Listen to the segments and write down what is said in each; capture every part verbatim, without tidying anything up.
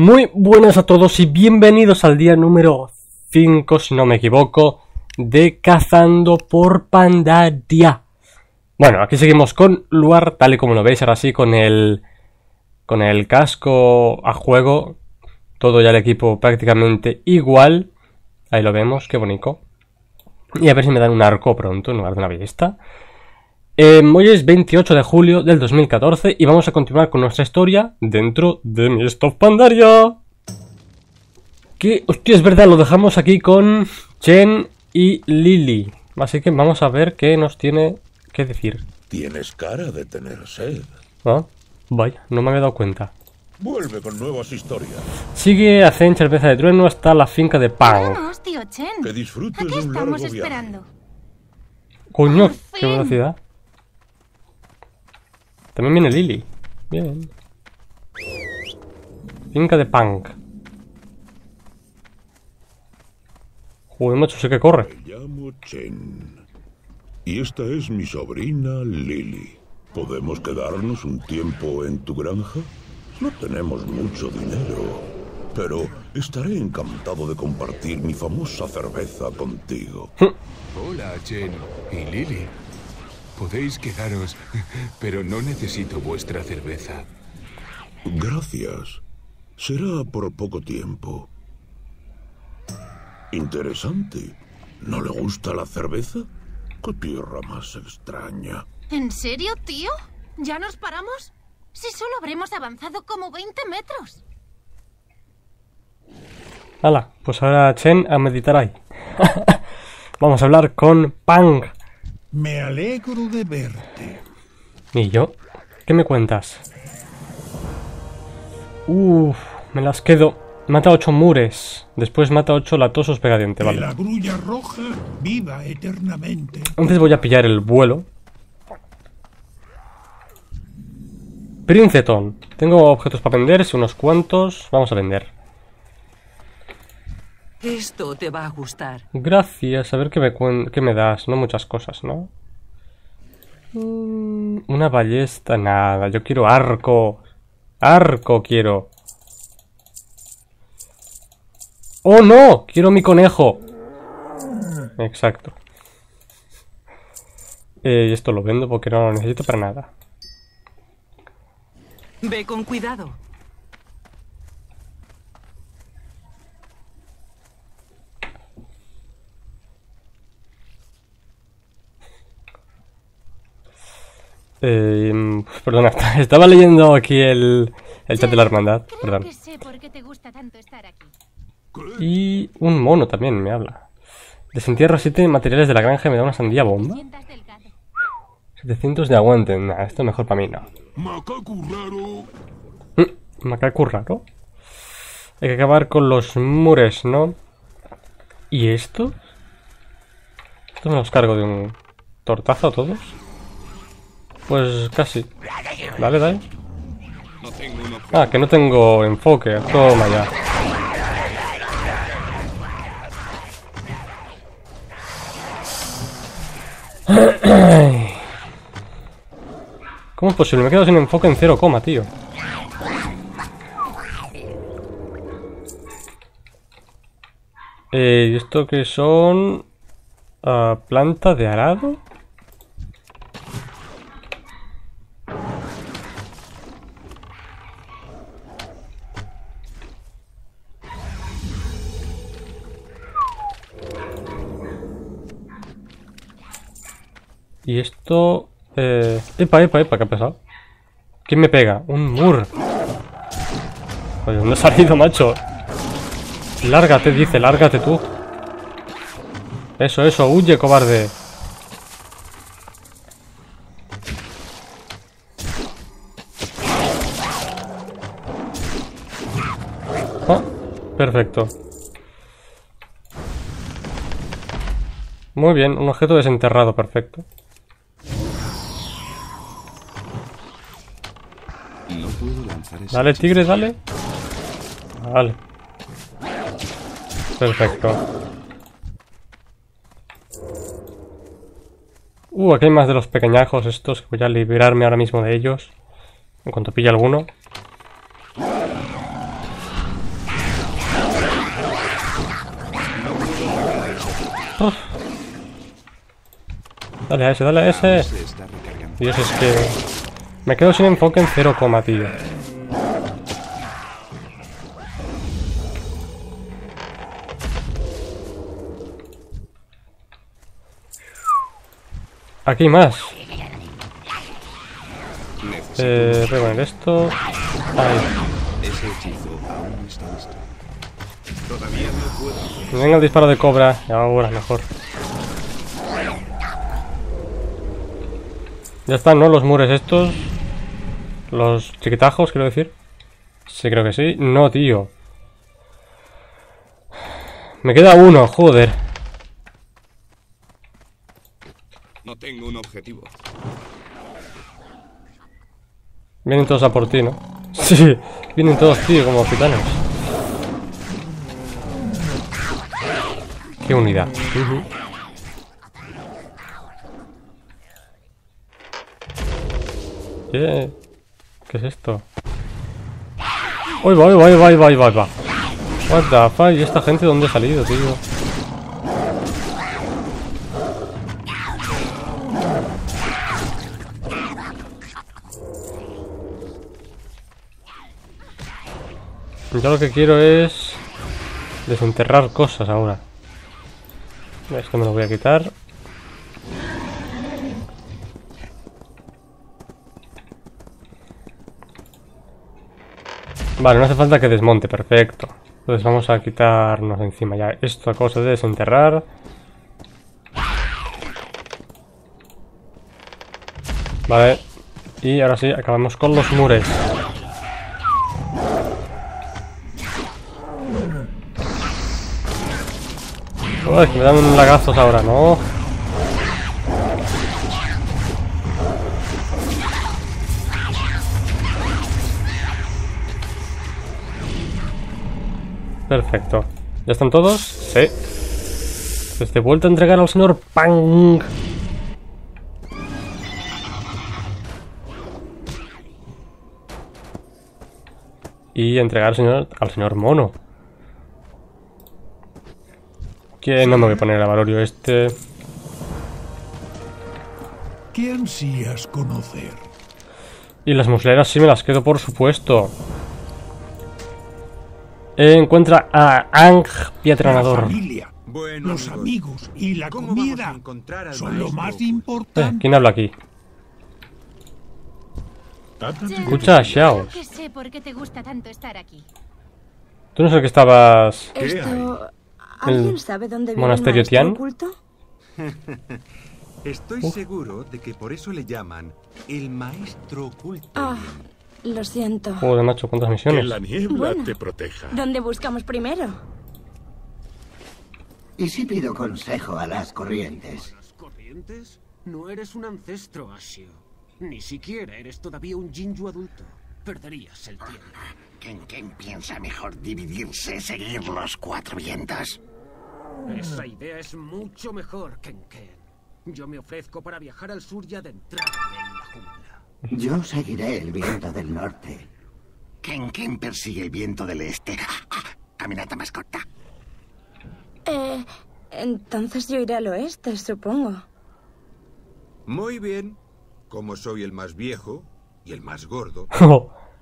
Muy buenas a todos y bienvenidos al día número cinco, si no me equivoco, de Cazando por Pandaria. Bueno, aquí seguimos con Luar, tal y como lo veis, ahora sí, con el, con el casco a juego. Todo ya el equipo prácticamente igual. Ahí lo vemos, qué bonito. Y a ver si me dan un arco pronto en lugar de una ballesta. Eh, hoy es veintiocho de julio del dos mil catorce y vamos a continuar con nuestra historia dentro de mi Stuff Pandaria. Que, hostia, es verdad, lo dejamos aquí con Chen y Lily. Así que vamos a ver qué nos tiene que decir. Tienes cara de tener sed. Ah, vaya, no me había dado cuenta. Vuelve con nuevas historias. Sigue a Chen cerveza de trueno hasta la finca de Pang. Vamos, tío Chen. Que disfrutes de un largo viaje. Esperando. Coño, qué velocidad. También viene Lily. Bien. Finca de Pang. Joder, macho, sé que corre. Me llamo Chen. Y esta es mi sobrina Lily. ¿Podemos quedarnos un tiempo en tu granja? No tenemos mucho dinero, pero estaré encantado de compartir mi famosa cerveza contigo. Hola, Chen y Lily. Podéis quedaros, pero no necesito vuestra cerveza. Gracias. Será por poco tiempo. Interesante. ¿No le gusta la cerveza? ¡Qué tierra más extraña! ¿En serio, tío? ¿Ya nos paramos? Si solo habremos avanzado como veinte metros. Hala, pues ahora Chen a meditar ahí. Vamos a hablar con Pang. Me alegro de verte. ¿Y yo? ¿Qué me cuentas? Uf, me las quedo. Mata ocho mures. Después mata ocho latosos pegadientes, vale. La grulla roja viva eternamente. Antes voy a pillar el vuelo. Princetón. Tengo objetos para vender, unos cuantos. Vamos a vender. Esto te va a gustar. Gracias. A ver qué me, qué me das. No muchas cosas, ¿no? Mm, una ballesta, nada. Yo quiero arco. Arco quiero. ¡Oh, no! Quiero mi conejo. Exacto. Eh, esto lo vendo porque no lo necesito para nada. Ve con cuidado. Eh, perdona, estaba leyendo aquí el, el chat de la hermandad. Perdón. Y un mono también me habla. Desentierro siete materiales de la granja y me da una sandía bomba. setecientos de aguante. Nah, esto es mejor para mí, no. Macaco raro. Macaco raro. Hay que acabar con los mures, ¿no? ¿Y esto? ¿Esto me los cargo de un tortazo a todos? Pues casi. Dale, dale. Ah, que no tengo enfoque. Toma ya. ¿Cómo es posible? Me he quedado sin enfoque en cero coma, tío. Eh, ¿esto qué son? Uh, ¿Planta de arado? Y esto... Eh, epa, epa, epa, ¿qué ha pasado? ¿Quién me pega? Un mur. Oye, ¿dónde ha salido, macho? Lárgate, dice, lárgate tú. Eso, eso, huye, cobarde. Oh, perfecto. Muy bien, un objeto desenterrado, perfecto. Dale, tigre, dale. Vale. Perfecto. Uh, aquí hay más de los pequeñajos estos, que voy a liberarme ahora mismo de ellos. En cuanto pille alguno. Dale a ese, dale a ese. Dios, es que me quedo sin enfoque en cero coma, tío. Aquí hay más. Eh, reponer esto. Ahí. Venga el disparo de cobra. Ahora mejor. Ya están, ¿no? Los mures estos. Los chiquitajos, quiero decir. Sí, creo que sí. No, tío. Me queda uno, joder. No tengo un objetivo. Vienen todos a por ti, ¿no? Sí, vienen todos, tío, como gitanos. Qué unidad. Uh-huh. Yeah. ¿Qué es esto? ¡Uy, va, va, va, va, va, va! What the fuck? ¿Y esta gente dónde ha salido, tío? Yo lo que quiero es desenterrar cosas ahora. Esto me lo voy a quitar. Vale, no hace falta que desmonte, perfecto. Entonces vamos a quitarnos de encima ya esto a cosa de desenterrar. Vale, y ahora sí, acabamos con los mures. Uy, me dan unos lagazos ahora, ¿no? Perfecto. ¿Ya están todos? Sí. Pues de vuelta a entregar al señor Pang. Y entregar al señor, al señor Mono. Que no me voy a poner el avalorio este. ¿Qué ansías conocer? Y las musleras sí me las quedo, por supuesto. Encuentra a Ang Piedratronador. Bueno, los amigos y la comida son lo más importante. Eh, ¿Quién habla aquí? Escucha, Xiao. ¿Tú no sé que estabas? Esto... ¿Alguien sabe dónde viene el maestro oculto? Estoy uh. seguro de que por eso le llaman el maestro oculto. Ah. Lo siento. Joder, macho, ¿cuántas misiones? Que la niebla bueno, te proteja. ¿Dónde buscamos primero? ¿Y si pido consejo a las corrientes? ¿A las corrientes? No eres un ancestro, Asio. Ni siquiera eres todavía un Jinyu adulto. Perderías el tiempo. ¿Quién, quién piensa mejor dividirse, seguir los cuatro vientos? Esa idea es mucho mejor, Kenken. Yo me ofrezco para viajar al sur y adentrarme en la jungla. Yo seguiré el viento del norte. Kenken persigue el viento del este. Caminata más corta. Eh, entonces yo iré al oeste, supongo. Muy bien. Como soy el más viejo y el más gordo,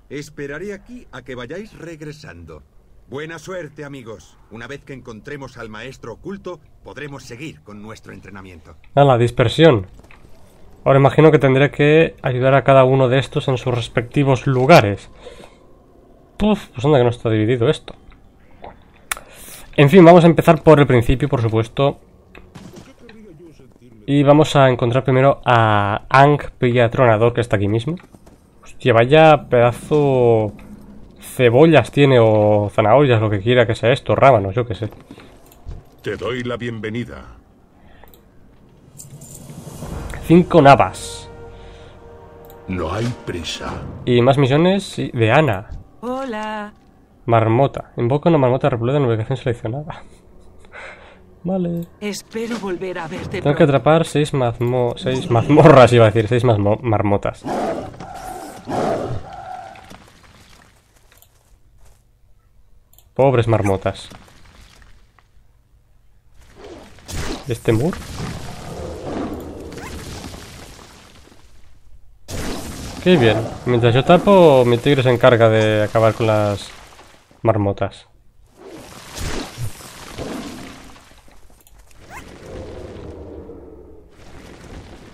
esperaré aquí a que vayáis regresando. Buena suerte, amigos. Una vez que encontremos al maestro oculto, podremos seguir con nuestro entrenamiento. A la dispersión. Ahora imagino que tendré que ayudar a cada uno de estos en sus respectivos lugares. Puf, pues anda que no está dividido esto. En fin, vamos a empezar por el principio, por supuesto. Y vamos a encontrar primero a Ang Piedratronador, que está aquí mismo. Hostia, vaya pedazo... Cebollas tiene, o zanahorias, lo que quiera que sea esto, rábanos, yo qué sé. Te doy la bienvenida. Cinco navas. No hay prisa. Y más misiones de Ana. Hola. Marmota. Invoca una marmota repleta en ubicación seleccionada. Vale. Espero volver a verte. Tengo que atrapar seis, mazmo seis mazmorras, iba a decir. Seis marmotas. Pobres marmotas. ¿Este mur? Qué bien. Mientras yo tapo, mi tigre se encarga de acabar con las marmotas.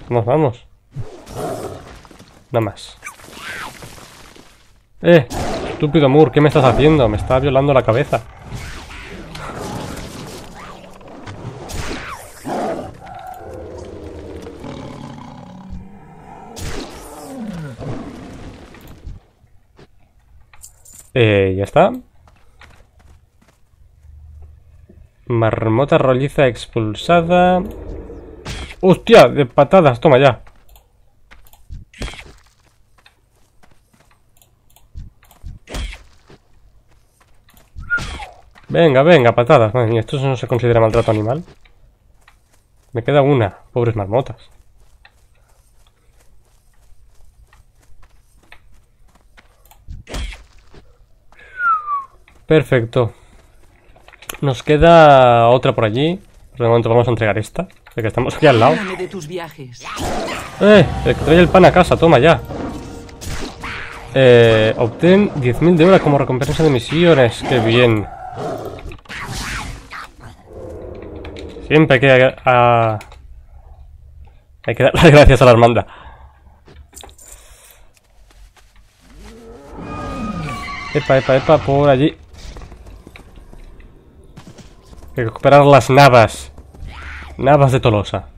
Vamos, vamos. Nada más. Eh, estúpido Mur, ¿qué me estás haciendo? Me está violando la cabeza. Eh, ya está. Marmota rolliza expulsada. ¡Hostia! De patadas, toma ya. Venga, venga, patadas. Madre mía, esto no se considera maltrato animal. Me queda una. Pobres marmotas. Perfecto. Nos queda otra por allí. Por el momento vamos a entregar esta, ya que estamos aquí al lado. De tus viajes. Eh, el que trae el pan a casa, toma ya. Eh, obtén diez mil de hora como recompensa de misiones. Qué bien. Siempre hay que, a... hay que dar las gracias a la hermandad. Epa, epa, epa, por allí. Hay que recuperar las navas. Navas de Tolosa.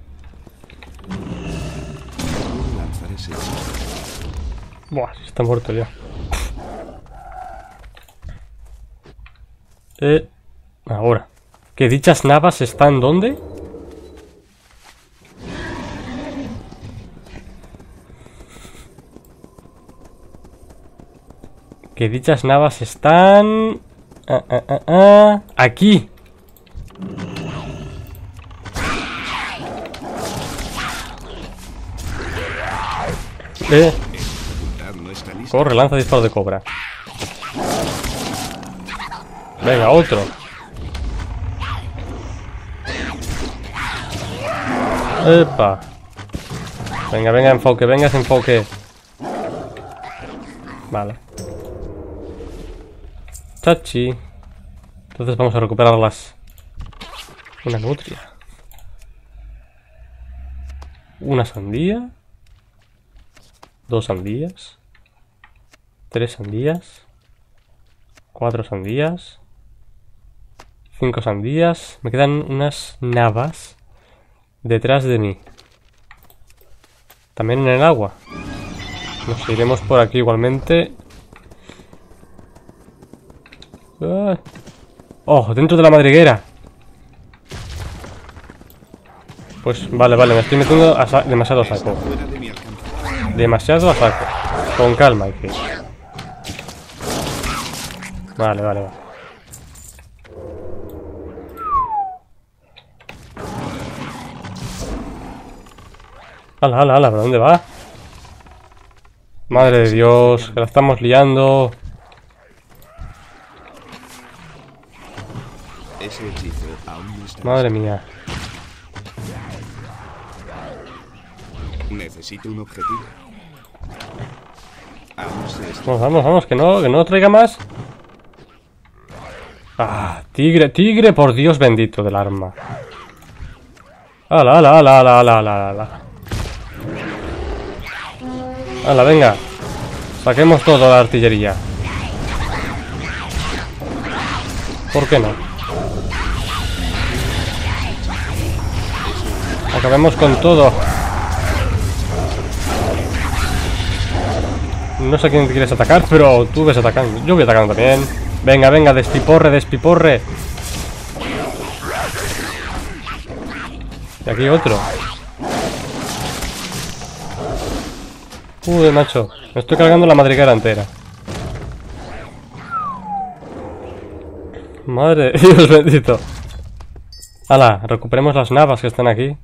Buah, está muerto ya. Eh, ahora. ¿Que dichas navas están dónde? Que dichas navas están... Ah, ah, ah, ah. Aquí. Eh. Corre, lanza disparo de cobra. Venga, otro. Epa. Venga, venga, enfoque, venga, ese enfoque. Vale. Chachi. Entonces vamos a recuperarlas. Una nutria. Una sandía. Dos sandías. Tres sandías. Cuatro sandías. Cinco sandías. Me quedan unas navas detrás de mí. También en el agua. Nos iremos por aquí igualmente. Oh, dentro de la madriguera. Pues vale, vale, me estoy metiendo a demasiado a saco. Demasiado a saco. Con calma, hay que... Vale, vale, vale. Ala, ala, ala, ¿para dónde va? Madre de Dios, que la estamos liando. Madre mía. Necesito un objetivo. Vamos, vamos, vamos, que no, que no traiga más. Ah, tigre, tigre, por Dios bendito del arma. Ala, ala, ala, ala, ala, ala, ala. Ala, venga. Saquemos toda la artillería. ¿Por qué no? Acabemos con todo. No sé a quién te quieres atacar, pero tú ves atacando. Yo voy atacando también. Venga, venga, despiporre, despiporre. Y aquí otro. Uy, macho. Me estoy cargando la madriguera entera. Madre de Dios bendito. Ala, recuperemos las navas que están aquí.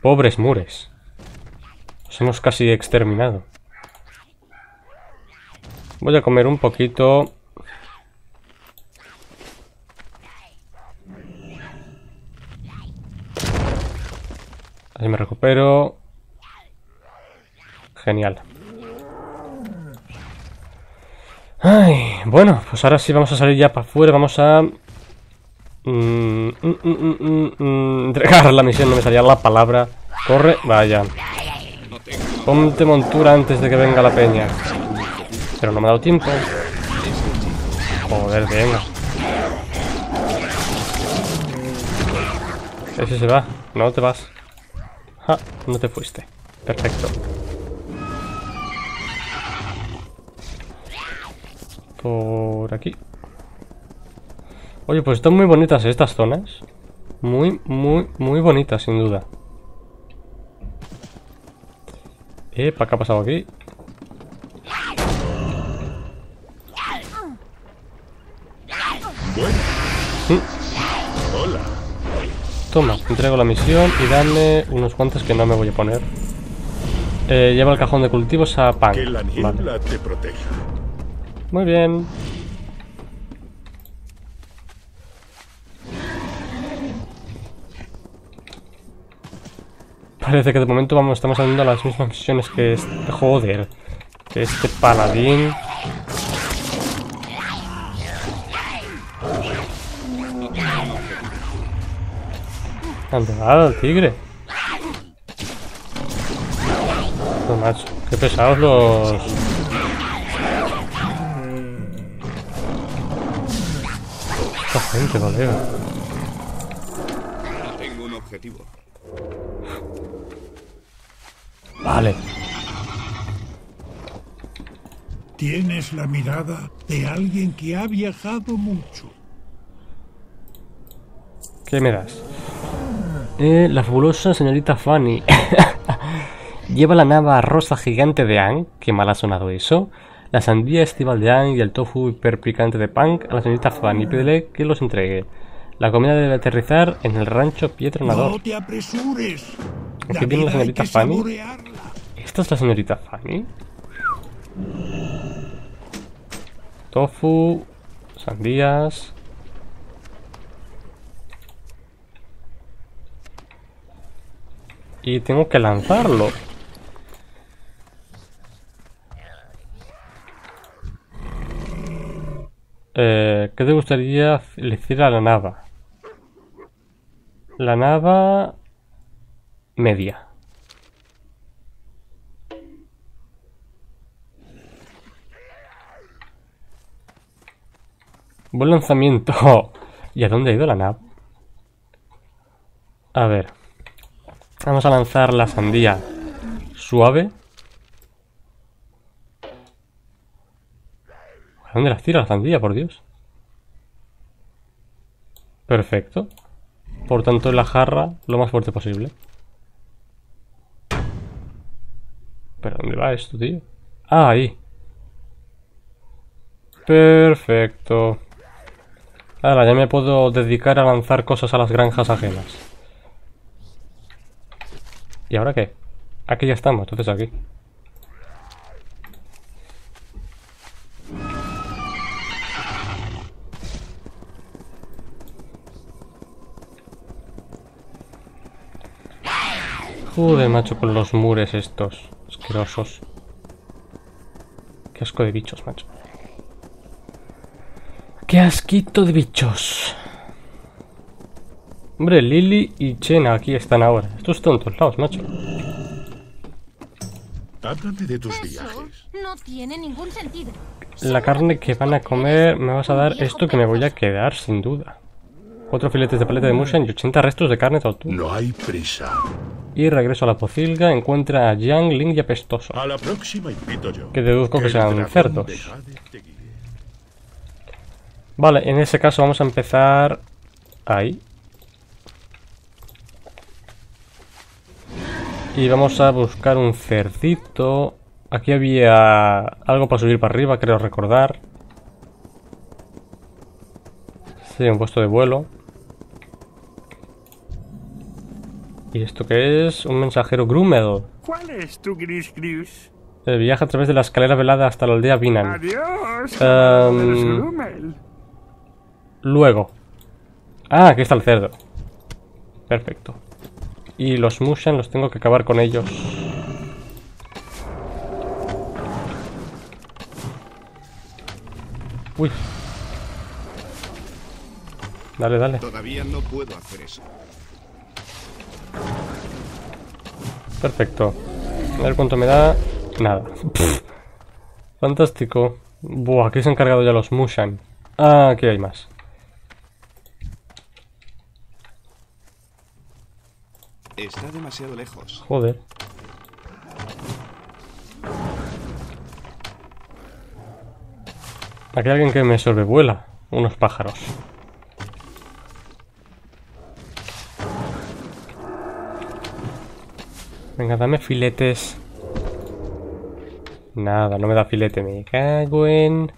Pobres mures. Los hemos casi exterminado. Voy a comer un poquito. Así me recupero. Genial. Ay, bueno, pues ahora sí vamos a salir ya para afuera. Vamos a... Mm, mm, mm, mm, mm, entregar la misión, no me salía la palabra. Corre, vaya. Ponte montura antes de que venga la peña. Pero no me ha dado tiempo. Joder, venga. Ese se va, no te vas. Ja, no te fuiste. Perfecto. Por aquí. Oye, pues están muy bonitas estas zonas. Muy, muy, muy bonitas, sin duda. Eh, ¿para qué ha pasado aquí? Bueno. ¿Sí? Hola. Toma, entrego la misión y dame unos guantes que no me voy a poner. Eh, lleva el cajón de cultivos a Pang. Que la niebla vale. Te proteja. Muy bien. Parece que de momento vamos, estamos haciendo las mismas misiones que este... Joder. Que este paladín. Han pegado al tigre. No, macho. Qué pesados los... Esta gente, colega. Tengo un objetivo. Vale. Tienes la mirada de alguien que ha viajado mucho. ¿Qué me das? Eh, la fabulosa señorita Fanny. Lleva la nava rosa gigante de Ang. Qué mal ha sonado eso. La sandía estival de Ang y el tofu hiperpicante de Pang a la señorita Fanny. Pídele que los entregue. La comida debe aterrizar en el rancho Pietronador. No te apresures. Aquí viene la señorita Fanny. Esta es la señorita Fanny. Tofu, sandías. Y tengo que lanzarlo. Eh, ¿Qué te gustaría le decir a la nava? La nava... media. Buen lanzamiento. ¿Y a dónde ha ido la nave? A ver. Vamos a lanzar la sandía suave. ¿A dónde las tira la sandía, por Dios? Perfecto. Por tanto, en la jarra lo más fuerte posible. ¿Pero dónde va esto, tío? Ah, ahí. Perfecto. Ahora ya me puedo dedicar a lanzar cosas a las granjas ajenas. ¿Y ahora qué? Aquí ya estamos, entonces aquí. Joder, macho, con los mures estos. Asquerosos. Qué asco de bichos, macho. Qué asquito de bichos. Hombre, Lily y Chen aquí están ahora. Estos tontos lados, macho. Háblame de tus viajes. No tiene ningún sentido. La carne que van a comer me vas a dar esto que me voy a quedar sin duda. Cuatro filetes de paleta de mushan y ochenta restos de carne tortuga. No hay prisa. Y regreso a la pocilga, encuentra a Yang, Ling y Apestoso. A la próxima invito yo. Que deduzco que, que sean cerdos. De vale, en ese caso vamos a empezar... ahí. Y vamos a buscar un cerdito. Aquí había algo para subir para arriba, creo recordar. Sí, un puesto de vuelo. ¿Y esto qué es? Un mensajero Grumel. ¿Cuál es tu gris gris? Eh, viaja a través de la escalera velada hasta la aldea Binan. Adiós. Um, luego. Ah, aquí está el cerdo. Perfecto. Y los Mushan los tengo que acabar con ellos. Uy. Dale, dale. Todavía no puedo hacer eso. Perfecto. A ver cuánto me da. Nada. Pff. Fantástico. Buah, aquí se han cargado ya los Mushan. Ah, aquí hay más. Está demasiado lejos. Joder. Aquí hay alguien que me sobrevuela. Unos pájaros. Venga, dame filetes. Nada, no me da filete. Me cago en...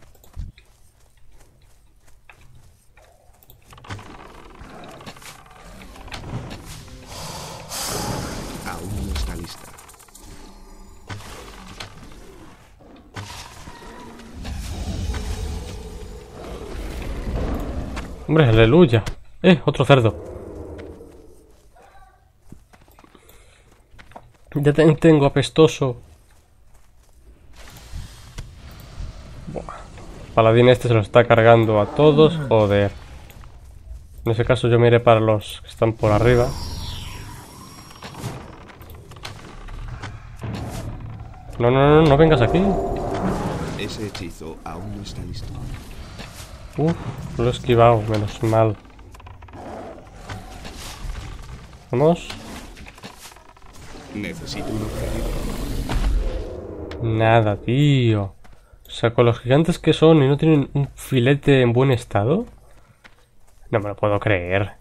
Aún no está lista. Hombre, aleluya. Eh, otro cerdo. Ya te tengo apestoso. Buah. Paladín este se lo está cargando a todos. Joder. En ese caso yo me iré para los que están por arriba. No, no, no, no vengas aquí. Ese hechizo aún no está listo. Uf, lo he esquivado, menos mal. Vamos. Necesito un objetivo. Nada, tío. O sea, con los gigantes que son y no tienen un filete en buen estado. No me lo puedo creer.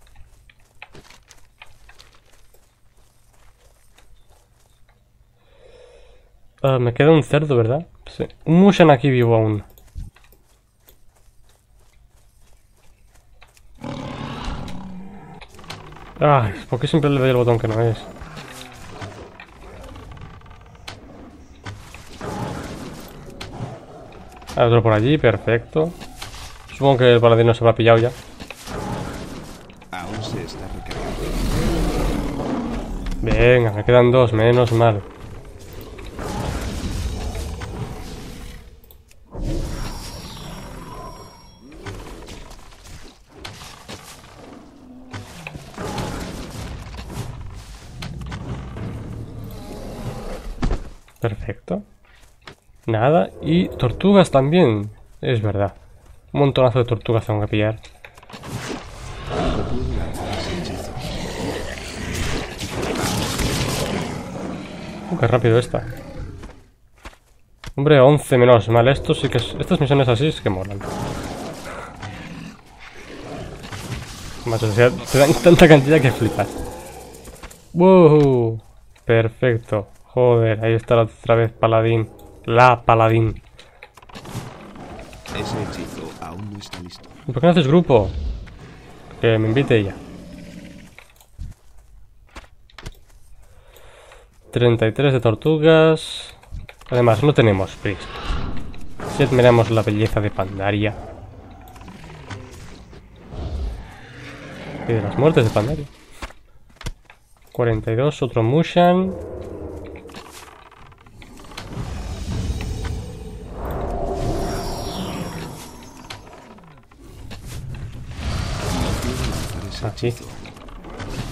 Ah, me queda un cerdo, ¿verdad? Sí. Un Mushan aquí vivo aún. Ay, ¿por qué siempre le doy el botón que no es? Hay otro por allí, perfecto. Supongo que el paladín no se habrá pillado ya. Aún se está recargando. Venga, me quedan dos, menos mal. Perfecto. Nada, y tortugas también. Es verdad. Un montonazo de tortugas tengo que pillar. Uh, qué rápido está. Hombre, once menos mal. Esto sí que es, estas misiones así es que molan. Macho, te dan tanta cantidad que flipas. ¡Wow! Perfecto. Joder, ahí está la otra vez paladín. La paladín. Ese hechizo aún no está listo. ¿Por qué no haces grupo? Que me invite ella. treinta y tres de tortugas. Además, no tenemos prisas. Si admiramos la belleza de Pandaria. Y de las muertes de Pandaria. cuarenta y dos, otro Mushan. Aquí.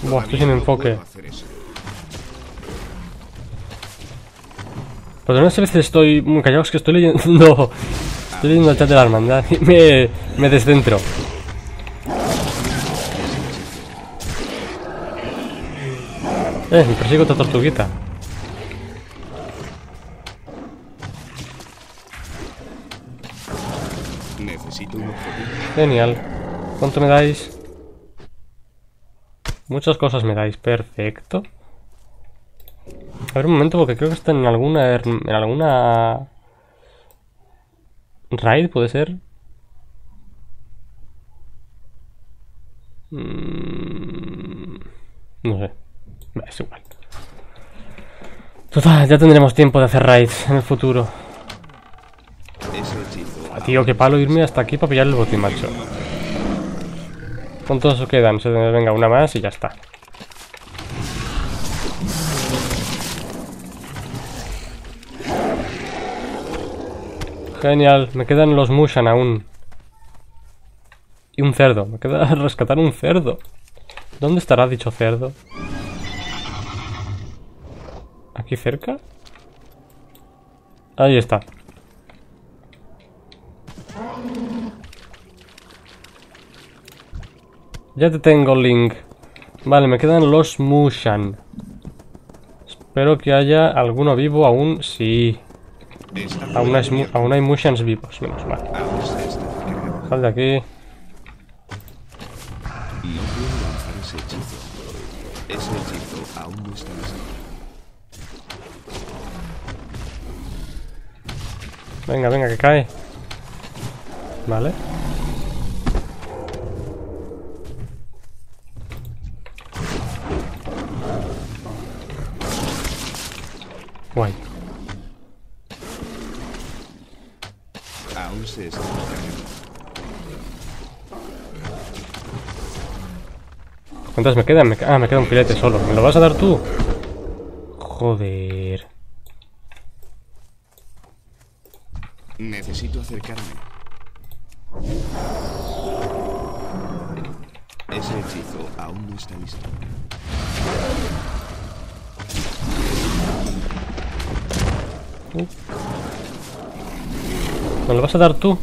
Buah, estoy sin enfoque. Pero unas veces estoy muy callado, es que estoy leyendo. Estoy leyendo el chat de la hermandad y me, me descentro. Eh, me persigo otra tortuguita. Necesito un objetivo. Genial. ¿Cuánto me dais? Muchas cosas me dais, perfecto. A ver un momento, porque creo que está en alguna... En alguna... raid, ¿puede ser? Mm, no sé. Es igual. Total, ya tendremos tiempo de hacer raids en el futuro. Ah, tío, qué palo irme hasta aquí para pillar el botín, macho. ¿Cuántos os quedan? Se venga una más y ya está. Genial, me quedan los Mushan aún. Y un cerdo. Me queda rescatar un cerdo. ¿Dónde estará dicho cerdo? ¿Aquí cerca? Ahí está. Ya te tengo, Link. Vale, me quedan los Mushan. Espero que haya alguno vivo aún. Sí. Aún, es, aún hay Mushans vivos. Menos mal. Sal de aquí. Venga, venga, que cae. Vale. Guay. Aún se está. ¿Cuántas me quedan? Me ah, me queda un filete solo. ¿Me lo vas a dar tú? Joder. Necesito acercarme. Ese hechizo aún no está listo. ¿Me lo vas a dar tú?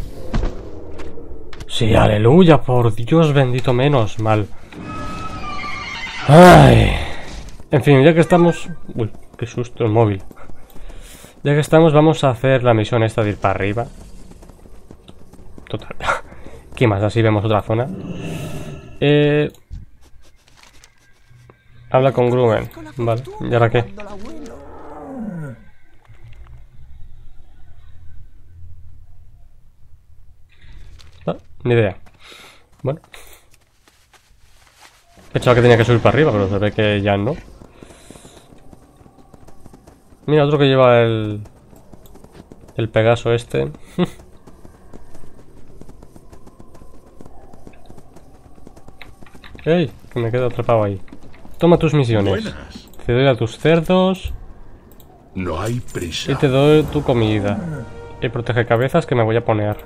Sí, aleluya, por Dios bendito, menos mal. Ay. En fin, ya que estamos... Uy, qué susto el móvil. Ya que estamos, vamos a hacer la misión esta de ir para arriba. Total. ¿Qué más? Así vemos otra zona. Eh... Habla con Gruen. Vale, ¿y ahora qué? Ah, ni idea. Bueno. Pensaba que tenía que subir para arriba, pero se ve que ya no. Mira, otro que lleva el... El Pegaso este. ¡Ey! Que me quedo atrapado ahí. Toma tus misiones. Buenas. Te doy a tus cerdos. No hay prisa. Y te doy tu comida. Y protege cabezas que me voy a poner.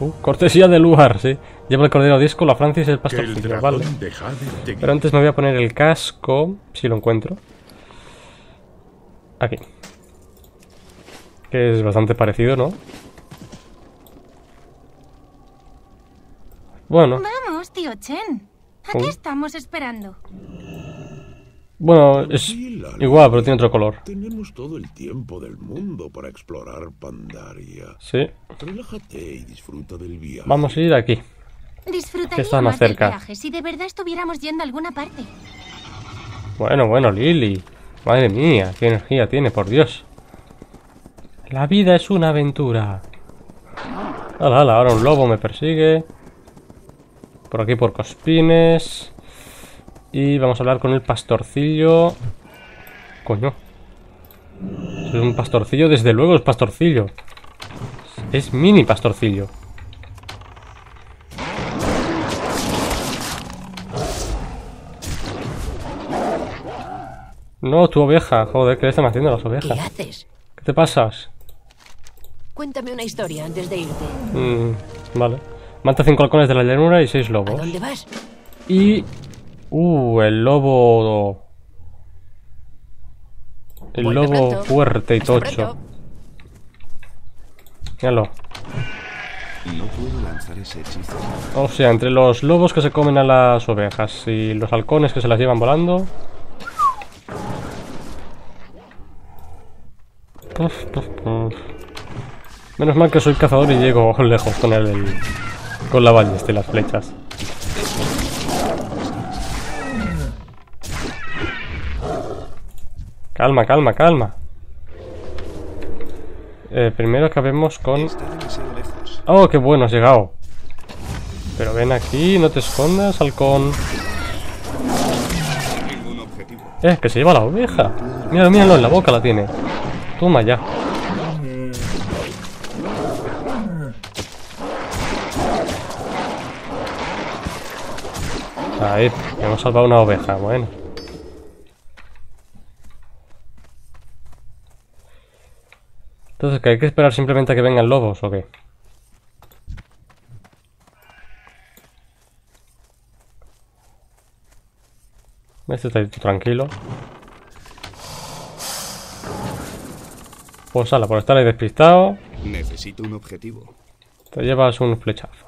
Uh, cortesía del lugar, sí. Lleva el cordero disco, la Francis y el pastorcillo, vale. Pero antes me voy a poner el casco, si lo encuentro. Aquí. Que es bastante parecido, ¿no? Bueno. Vamos, tío Chen. ¿A qué estamos esperando? Bueno, es igual, pero tiene otro color. Tenemos todo el tiempo del mundo para explorar Pandaria. Sí. Relájate y disfruta del viaje. Vamos a ir aquí. Disfrutaría está más del viaje si de verdad estuviéramos yendo a alguna parte. Bueno, bueno, Lily. Madre mía, qué energía tiene, por Dios. La vida es una aventura. Hala, hala, ahora un lobo me persigue. Por aquí por Cospines. Y vamos a hablar con el pastorcillo. Coño. Es un pastorcillo, desde luego es pastorcillo. Es mini pastorcillo. No, tu oveja. Joder, ¿qué le están haciendo a las ovejas? ¿Qué haces? ¿Qué te pasas? Cuéntame una historia antes de irte. Mm, vale. Mata cinco halcones de la llanura y seis lobos. ¿A dónde vas? Y... Uh, el lobo... El Vuelve lobo pronto. Fuerte y Hasta tocho. Pronto. Míralo. No puedo lanzar ese hechizo. O sea, entre los lobos que se comen a las ovejas y los halcones que se las llevan volando... Puff, puff, puff. Menos mal que soy cazador y llego lejos con el, el con la ballesta y las flechas. Calma, calma, calma. Eh, primero acabemos con... Oh, qué bueno, has llegado. Pero ven aquí, no te escondas, halcón. Eh, que se lleva la oveja. Míralo, míralo, en la boca la tiene. Toma ya. Ahí, hemos salvado una oveja, bueno. Entonces, ¿que hay que esperar simplemente a que vengan lobos o qué? Este está tranquilo. Pues ala, por estar ahí despistado. Necesito un objetivo. Te llevas un flechazo.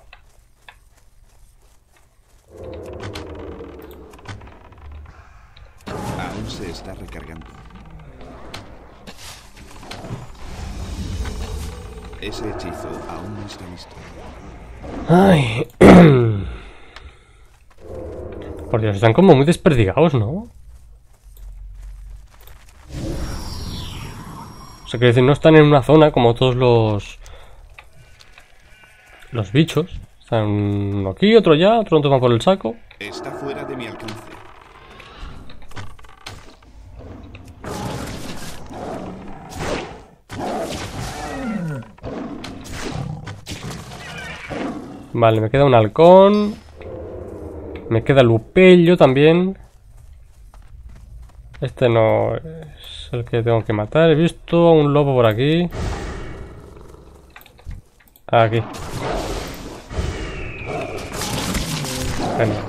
Aún se está recargando. Ese hechizo aún no está listo. Ay. Por Dios, están como muy desperdigados, ¿no? O sea, quiere decir, no están en una zona como todos los... Los bichos. Están uno aquí, otro allá, otro no toma por el saco. Está fuera de mi alcance. Vale, me queda un halcón. Me queda Lupello también. Este no es el que tengo que matar. He visto un lobo por aquí. Aquí. Venga.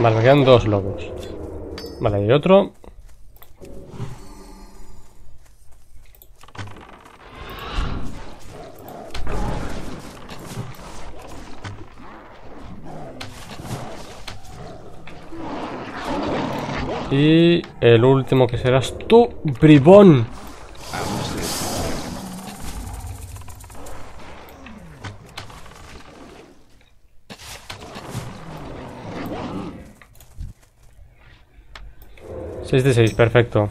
Vale, me quedan dos lobos. Vale, hay otro. Y el último que serás tú, bribón. seis de seis, perfecto.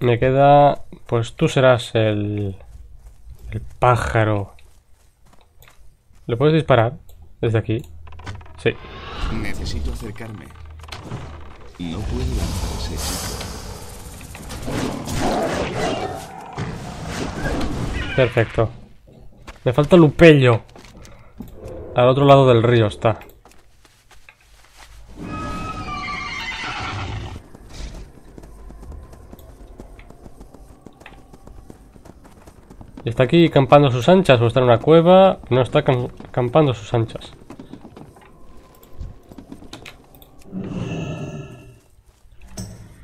Me queda... Pues tú serás el... El pájaro. ¿Le puedes disparar? Desde aquí. Sí. Necesito acercarme. No puedo lanzar ese hechizo. Perfecto. Me falta Lupello. Al otro lado del río está. ¿Está aquí campando sus anchas o está en una cueva? No, está cam- campando sus anchas.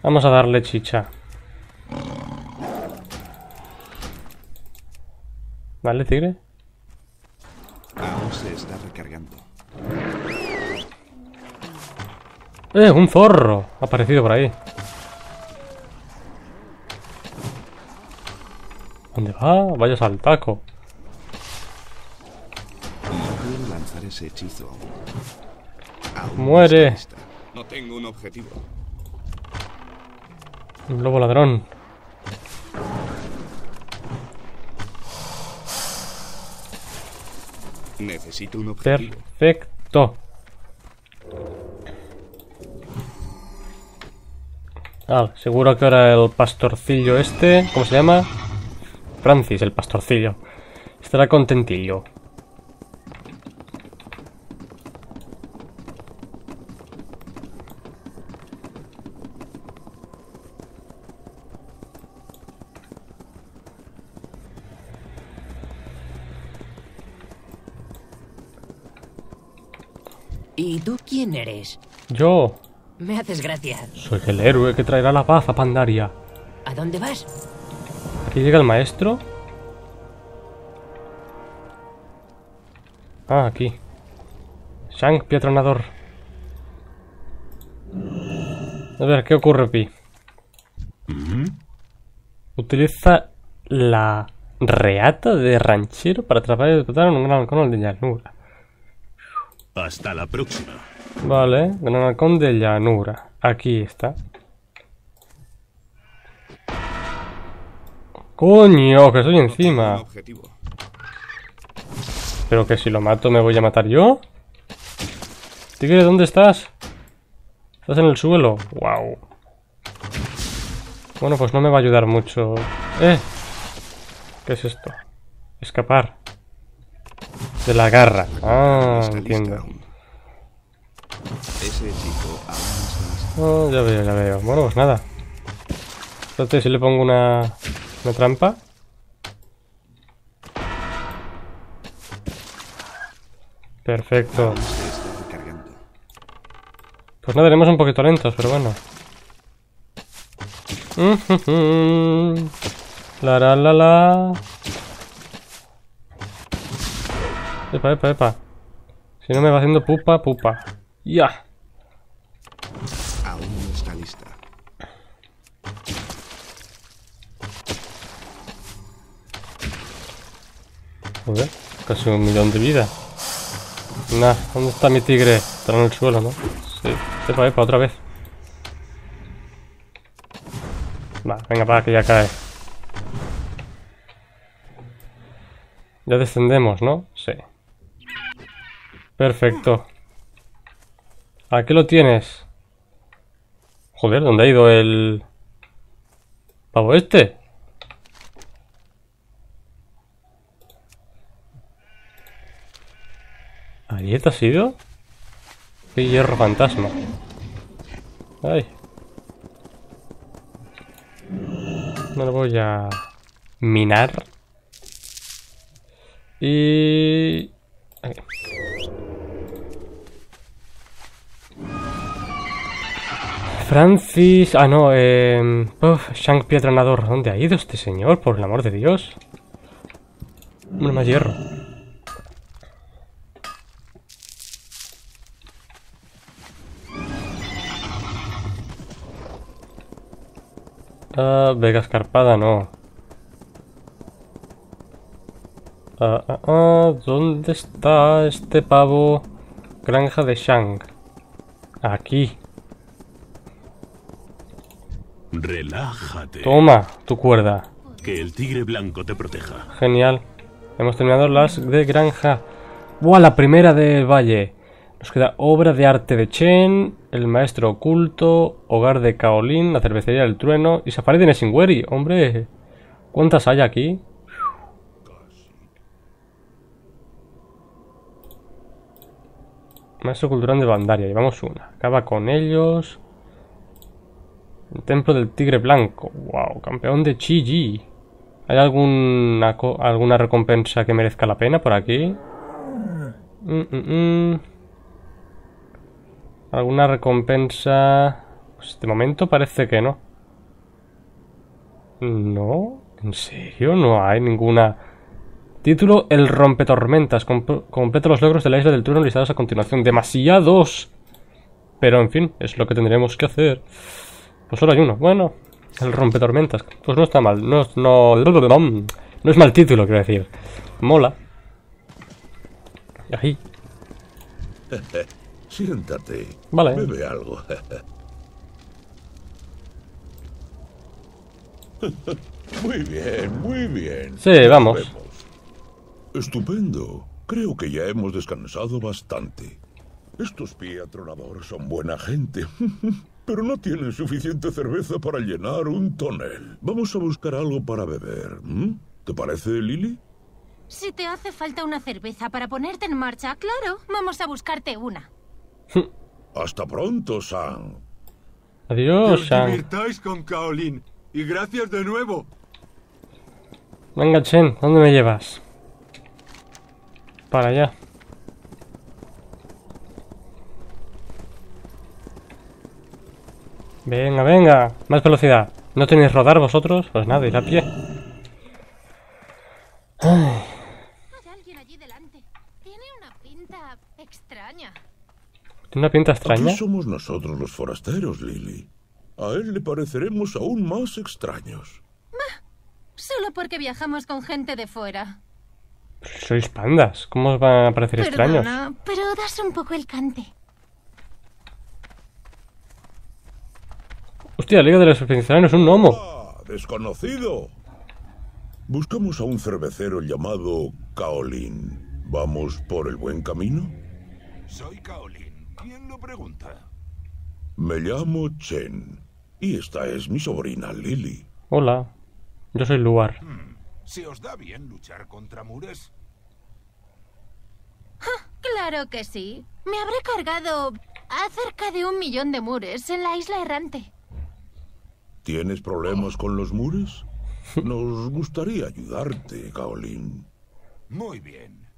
Vamos a darle chicha. ¿Vale, tigre? Aún se está recargando. ¡Eh! ¡Un zorro! Ha aparecido por ahí. ¿Dónde va? Vayas al taco. No puedo lanzar ese hechizo. Aún muere. No tengo un objetivo. Un lobo ladrón. Necesito un objetivo. Perfecto. Ah, seguro que ahora el pastorcillo este, ¿cómo se llama? Francis, el pastorcillo, estará contentillo. ¿Y tú quién eres? Yo. Me haces gracia. Soy el héroe que traerá la paz a Pandaria. ¿A dónde vas? Aquí llega el maestro. Ah, aquí. Shang Pietronador. A ver, ¿qué ocurre, Pi? Uh-huh. Utiliza la reata de ranchero para atrapar y explotar un gran halcón de llanura. Hasta la próxima. Vale, gran halcón de llanura. Aquí está. Coño, que estoy encima. Pero que si lo mato me voy a matar yo. Tigre, ¿dónde estás? Estás en el suelo. Wow. Bueno, pues no me va a ayudar mucho. Eh. ¿Qué es esto? Escapar. De la garra. Ah, entiendo. Oh, ya veo, ya veo. Bueno, pues nada. Espérate, si le pongo una... ¿Una trampa? Perfecto. Pues nada, iremos un poquito lentos, pero bueno. La la la la. Epa, epa, epa. Si no me va haciendo pupa, pupa. Ya. Aún no está lista. Joder, casi un millón de vida. Nah, ¿dónde está mi tigre? Está en el suelo, ¿no? Sí. Epa, epa, otra vez. Va, venga, para que ya cae. Ya descendemos, ¿no? Sí. Perfecto. Aquí lo tienes. Joder, ¿dónde ha ido el pavo este? ¿Allí te has ido? ¡Qué hierro fantasma! ¡Ay! Me lo voy a minar. Y... aquí. Francis... Ah, no, eh... Uf, Shang Pietronador. ¿Dónde ha ido este señor? Por el amor de Dios. Uno más hierro. Ah, vega escarpada, no. Ah, ah, ah, ¿dónde está este pavo? Granja de Shang. Aquí. Relájate. Toma tu cuerda. Que el tigre blanco te proteja. Genial. Hemos terminado las de granja. ¡Buah! La primera del valle. Nos queda obra de arte de Chen, el maestro oculto, hogar de Kaolin, la cervecería del trueno y safari de Nesingwary. Hombre, ¿cuántas hay aquí? Maestro cultural de Pandaria. Llevamos una. Acaba con ellos. El templo del tigre blanco. Wow, campeón de Chi-Gi. ¿Hay alguna, alguna recompensa que merezca la pena por aquí? Mm -mm. ¿Alguna recompensa? Pues de momento parece que no. No, en serio, no hay ninguna. Título: El rompetormentas. Comp completa los logros de la isla del trueno listados a continuación. ¡Demasiados! Pero en fin, es lo que tendremos que hacer. Pues solo hay uno. Bueno, el rompetormentas. Pues no está mal. No, no, no es mal título, quiero decir. Mola. Ahí. Siéntate. Vale. Bebe algo. Muy bien, muy bien. Sí, vamos. Estupendo. Creo que ya hemos descansado bastante. Estos piedratronadores son buena gente. Pero no tienen suficiente cerveza para llenar un tonel. Vamos a buscar algo para beber. ¿Mm? ¿Te parece, Lily? Si te hace falta una cerveza para ponerte en marcha, claro, vamos a buscarte una. Hasta pronto, Sam. Adiós, Sam. Que os divirtáis con Kaolin. Y gracias de nuevo. Venga, Chen, ¿dónde me llevas? Para allá. Venga, venga, más velocidad. ¿No tenéis rodar vosotros? Pues nada, ir a pie. Ay. Hay alguien allí delante. Tiene una pinta extraña. ¿Tiene una pinta extraña? Aquí somos nosotros los forasteros, Lily. A él le pareceremos aún más extraños. Bah, solo porque viajamos con gente de fuera. Pero si sois pandas, ¿cómo os van a parecer Perdona, extraños? Pero das un poco el cante. Hostia, la Liga de los Expedicionarios es un gnomo. Ah, desconocido. Buscamos a un cervecero llamado Kaolin. ¿Vamos por el buen camino? Soy Kaolin. ¿Quién lo pregunta? Me llamo Chen. Y esta es mi sobrina Lily. Hola. Yo soy Luar. Hmm. ¿Se os da bien luchar contra mures? ¡Ja! Claro que sí. Me habré cargado a cerca de un millón de mures en la isla errante. ¿Tienes problemas con los mures? Nos gustaría ayudarte, Kaolin. Muy bien.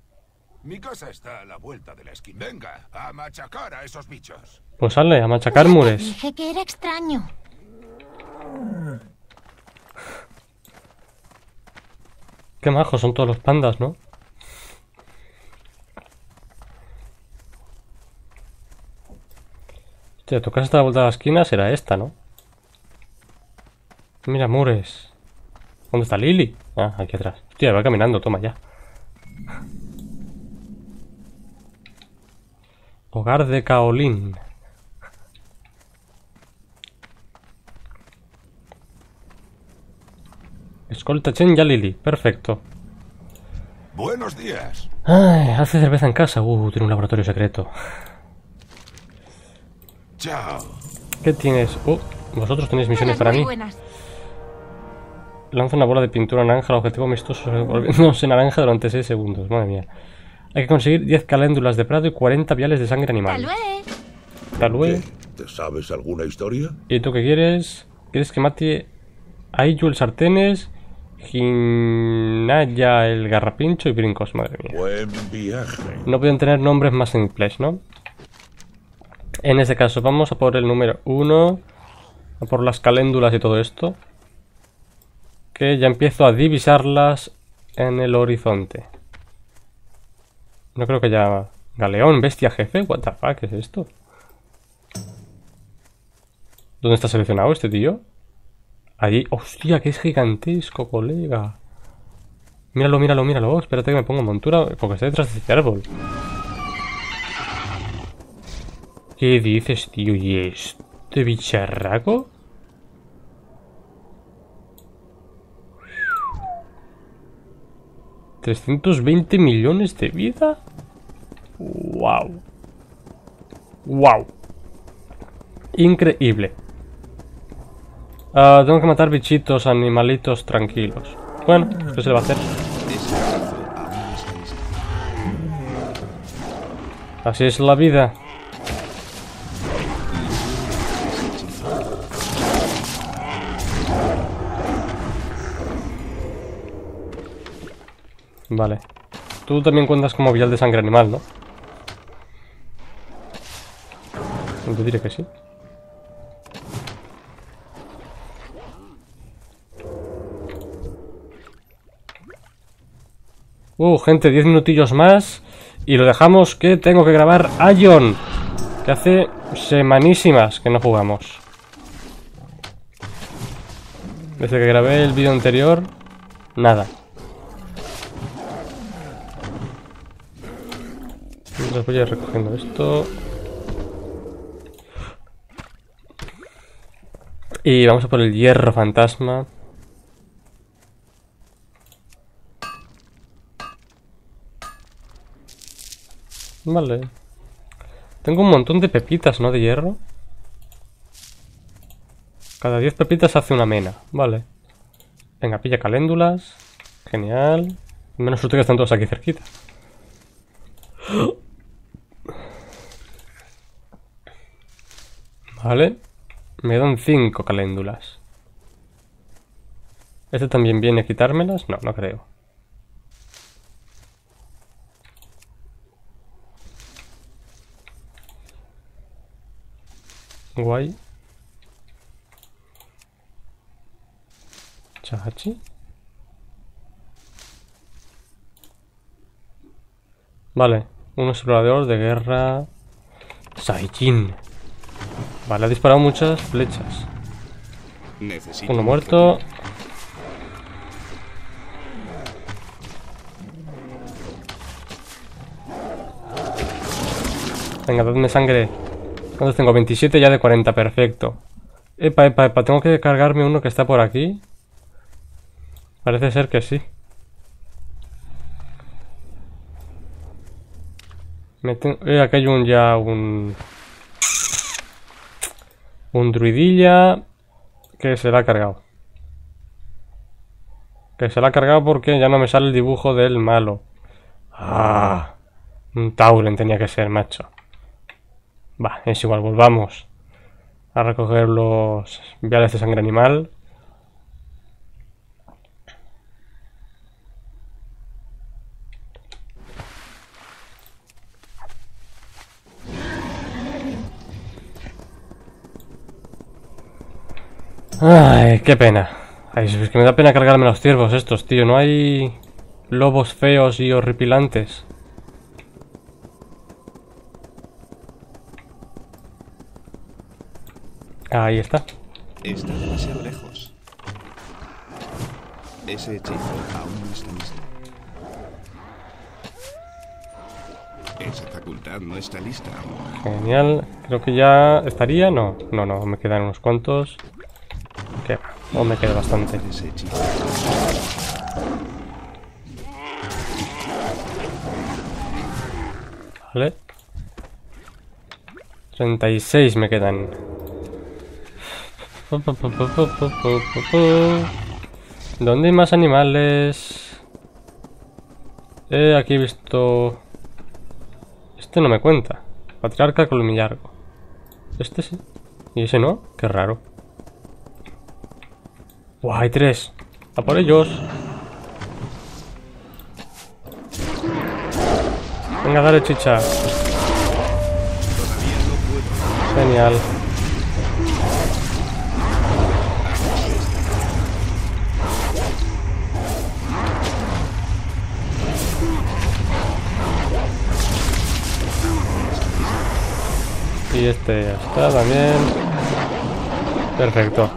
Mi casa está a la vuelta de la esquina. Venga, a machacar a esos bichos. Pues sale, a machacar mures. Dije que era extraño. Qué majos son todos los pandas, ¿no? Hostia, tu casa está a la vuelta de la esquina, será esta, ¿no? Mira, mures. ¿Dónde está Lily? Ah, aquí atrás. Hostia, va caminando, toma ya. Hogar de Kaolin. Escolta Chen y a Lily, perfecto. Buenos días. Ay, hace cerveza en casa. Uh, tiene un laboratorio secreto. Chao. ¿Qué tienes? Uh, vosotros tenéis misiones para mí. Buenas. Lanza una bola de pintura naranja al objetivo amistoso volviéndose naranja durante seis segundos. Madre mía. Hay que conseguir diez caléndulas de prado y cuarenta viales de sangre animal. Tal vez. ¿Te sabes alguna historia? ¿Y tú qué quieres? ¿Quieres que mate a Ayul Sartenes, Ginaya el Garrapincho y Brincos? Madre mía. Buen viaje. No pueden tener nombres más simples, ¿no? En ese caso, vamos a por el número uno. A por las caléndulas y todo esto. Que ya empiezo a divisarlas en el horizonte. No creo que haya... Galeón, bestia jefe, what the fuck, ¿qué es esto? ¿Dónde está seleccionado este tío? Allí, hostia, que es gigantesco, colega. Míralo, míralo, míralo, oh, espérate que me pongo montura porque está detrás de este árbol. ¿Qué dices, tío? ¿Y este bicharraco? ¿trescientos veinte millones de vida? ¡Wow! ¡Wow! Increíble. Uh, tengo que matar bichitos, animalitos tranquilos. Bueno, ¿qué se le va a hacer? Así es la vida. Vale. Tú también cuentas como vial de sangre animal, ¿no? Te diré que sí. Uh, gente, diez minutillos más y lo dejamos, que tengo que grabar a Ion, que hace semanísimas que no jugamos. Desde que grabé el vídeo anterior, nada. Los voy a ir recogiendo esto. Y vamos a por el hierro fantasma. Vale. Tengo un montón de pepitas, ¿no? De hierro. Cada diez pepitas hace una mena. Vale. Venga, pilla caléndulas. Genial. Menos suerte que están todos aquí cerquita. Vale, me dan cinco caléndulas. ¿Este también viene a quitármelas? No, no creo. Guay. Chachi. Vale, un explorador de guerra. Saiyajin. Vale, ha disparado muchas flechas. Necesito uno muerto. Venga, dadme sangre. ¿Cuántos tengo? veintisiete ya de cuarenta, perfecto. Epa, epa, epa, tengo que cargarme uno que está por aquí. Parece ser que sí. Me tengo... Eh, aquí hay un ya un... Un druidilla que se la ha cargado. Que se la ha cargado porque ya no me sale el dibujo del malo. Ah, un Tauren tenía que ser, macho. Va, es igual, volvamos a recoger los viales de sangre animal. Ay, qué pena. Ay, es que me da pena cargarme los ciervos estos, tío. No hay lobos feos y horripilantes. Ahí está. Está demasiado lejos. Ese hechizo aún no está listo. Esa facultad no está lista aún. Genial. Creo que ya estaría. No, no, no. Me quedan unos cuantos. ¿Qué va? No me queda bastante. Ese hechizo. Vale. treinta y seis me quedan. ¿Dónde hay más animales? Eh, aquí he visto... Este no me cuenta. Patriarca colmillargo. Este sí. ¿Y ese no? Qué raro. ¡Buah, hay tres! ¡A por ellos! Venga, dale chicha. Genial. Y este ya está también. Perfecto.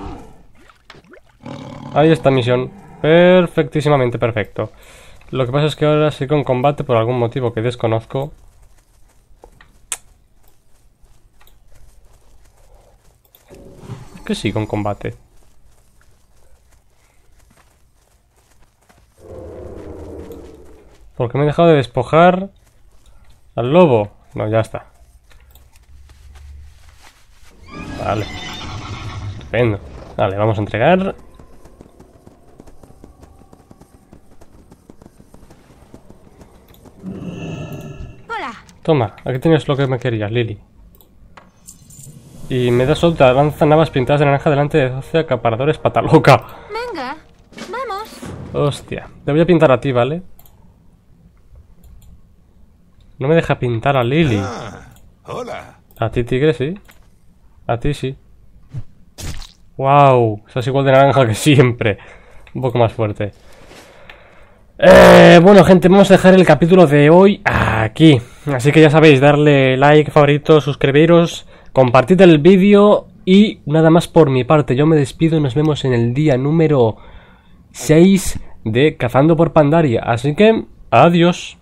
Ahí está misión. Perfectísimamente perfecto. Lo que pasa es que ahora sí con combate por algún motivo que desconozco. ¿Es que sí con combate? Porque me he dejado de despojar al lobo. No, ya está. Vale. Estupendo. Vale, vamos a entregar. Hola. Toma, aquí tienes lo que me querías, Lily. Y me da solta, lanza navas pintadas de naranja delante de doce acaparadores pataloca. Venga, vamos. Hostia, te voy a pintar a ti, ¿vale? No me deja pintar a Lily. Ah, hola. A ti, tigre, sí. A ti sí. ¡Wow! Estás igual de naranja que siempre. Un poco más fuerte. Eh, bueno, gente, vamos a dejar el capítulo de hoy aquí. Así que ya sabéis, darle like, favorito, suscribiros, compartid el vídeo y nada más por mi parte. Yo me despido y nos vemos en el día número seis de Cazando por Pandaria. Así que, adiós.